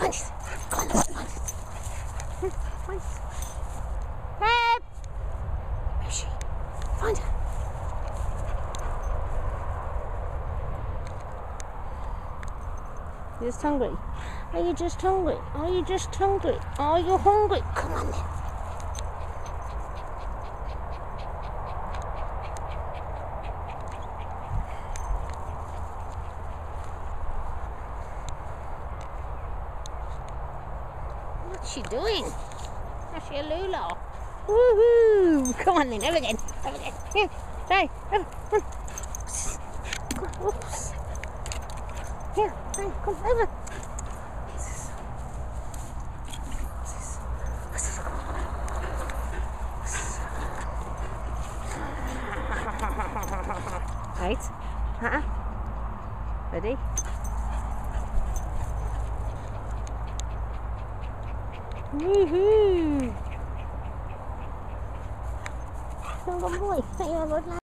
You're just hungry. Are you just hungry? Are you just hungry? Are you hungry? Come on then. What's she doing? That's your Lula. Woohoo! Come on then, over again. Over again. Here, hey, over. Oops. Here, hey, come over. Right? Huh? Ready? Woohoo! Good boy.